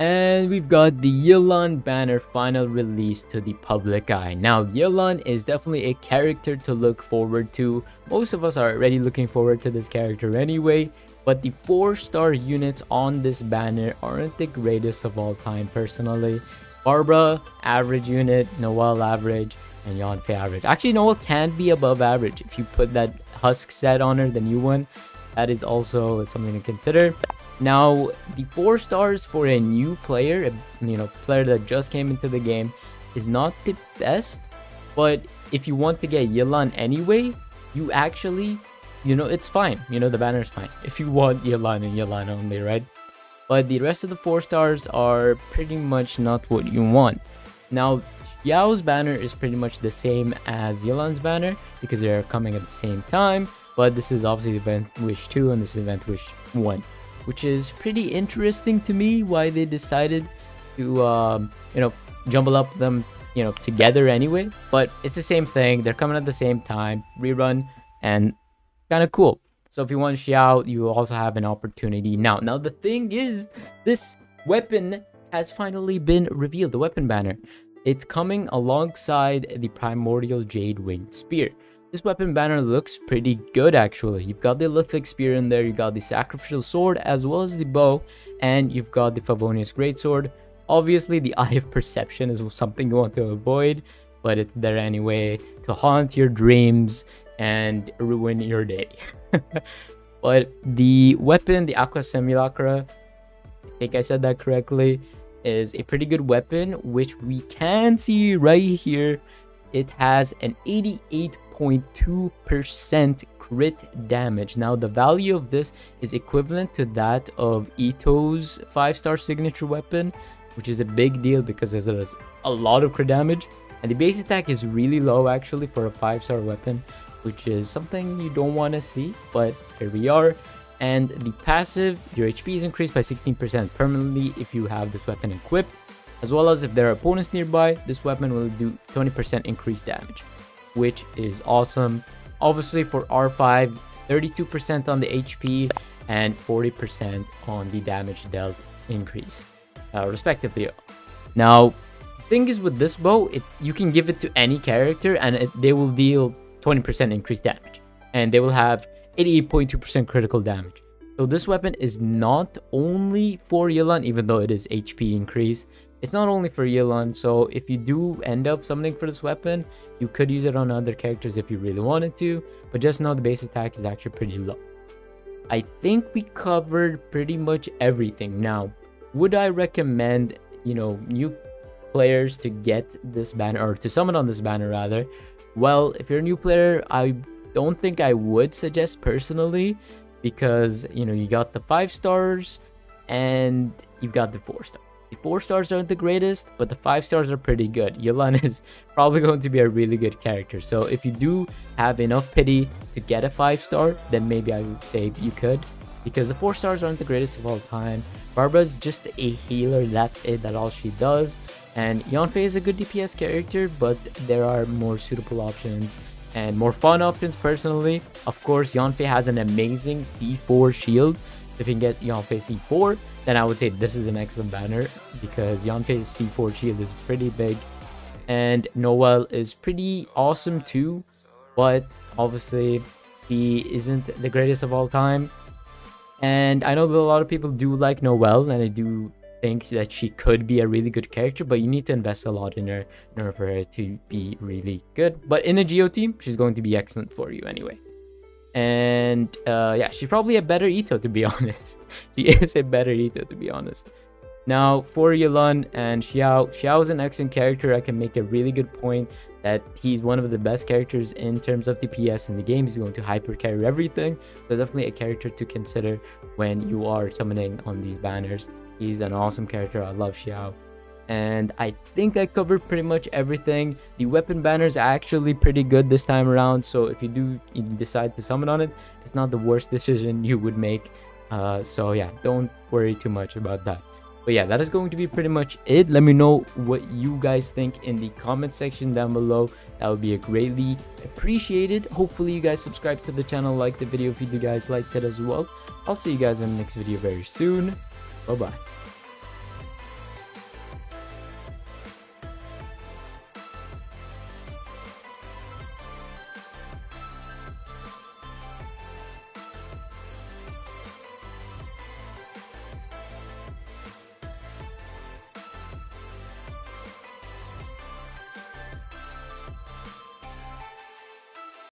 And we've got the Yelan banner final release to the public eye. Now, Yelan is definitely a character to look forward to. Most of us are already looking forward to this character anyway. But the 4-star units on this banner aren't the greatest of all time personally. Barbara, average unit. Noelle, average. And Yonfei, average. Actually, Noelle can be above average. If you put that husk set on her, the new one, that is also something to consider. Now, the 4 stars for a new player, a player that just came into the game, is not the best. But if you want to get Yelan anyway, you actually, it's fine. The banner's fine if you want Yelan and Yelan only, right? But the rest of the 4 stars are pretty much not what you want. Now, Xiao's banner is pretty much the same as Yelan's banner because they're coming at the same time. But this is obviously Event Wish 2 and this is Event Wish 1. Which is pretty interesting to me, why they decided to, jumble up them, together anyway. But it's the same thing. They're coming at the same time. Rerun and kind of cool. So if you want Xiao, you also have an opportunity now. Now, the thing is, this weapon has finally been revealed. The weapon banner. It's coming alongside the Primordial Jade Winged Spear. This weapon banner looks pretty good actually. You've got the Lithic Spear in there, you've got the Sacrificial Sword as well as the Bow, and you've got the Favonius Greatsword. Obviously, the Eye of Perception is something you want to avoid, but it's there anyway to haunt your dreams and ruin your day. But the weapon, the Aqua Semilacra, I think I said that correctly, is a pretty good weapon, which we can see right here. It has an 88.2% crit damage. Now, the value of this is equivalent to that of Ito's 5-star signature weapon, which is a big deal because it has a lot of crit damage. And the base attack is really low actually for a 5-star weapon, which is something you don't want to see, but here we are. And the passive, your HP is increased by 16% permanently if you have this weapon equipped. As well as if there are opponents nearby, this weapon will do 20% increased damage, which is awesome. Obviously for R5, 32% on the HP and 40% on the damage dealt increase, respectively. Now, the thing is with this bow, you can give it to any character and they will deal 20% increased damage. And they will have 88.2% critical damage. So this weapon is not only for Yelan, even though it is HP increase. It's not only for Yelan, so if you do end up summoning for this weapon, you could use it on other characters if you really wanted to, but just know the base attack is actually pretty low. I think we covered pretty much everything. Now, would I recommend, new players to get this banner, or to summon on this banner rather? Well, if you're a new player, I don't think I would suggest personally, because, you got the 5 stars and you've got the 4 stars. The 4 stars aren't the greatest, but the 5 stars are pretty good. Yelan is probably going to be a really good character. So if you do have enough pity to get a 5-star, then maybe I would say you could. Because the 4 stars aren't the greatest of all time. Barbara's just a healer, that's it, that's all she does. And Yonfei is a good DPS character, but there are more suitable options and more fun options personally. Of course, Yonfei has an amazing C4 shield. If you can get Yonfei C4, then I would say this is an excellent banner because Yonfei's C4 shield is pretty big. And Noelle is pretty awesome too, but obviously he isn't the greatest of all time. And I know that a lot of people do like Noelle, and I do think that she could be a really good character, but you need to invest a lot in her in order for her to be really good. But in a GO team, she's going to be excellent for you anyway. And yeah, she's probably a better Ito, to be honest. She is a better Ito, to be honest. Now, for Yelan and Xiao, Xiao is an excellent character. I can make a really good point that he's one of the best characters in terms of DPS in the game. He's going to hyper carry everything. So definitely a character to consider when you are summoning on these banners. He's an awesome character. I love Xiao. And I think I covered pretty much everything. The weapon banner is actually pretty good this time around, so if you do decide to summon on it, it's not the worst decision you would make. So yeah, don't worry too much about that. But yeah, that is going to be pretty much it. Let me know what you guys think in the comment section down below. That would be greatly appreciated. Hopefully you guys subscribe to the channel, like the video if you guys liked it as well. I'll see you guys in the next video very soon. Bye bye.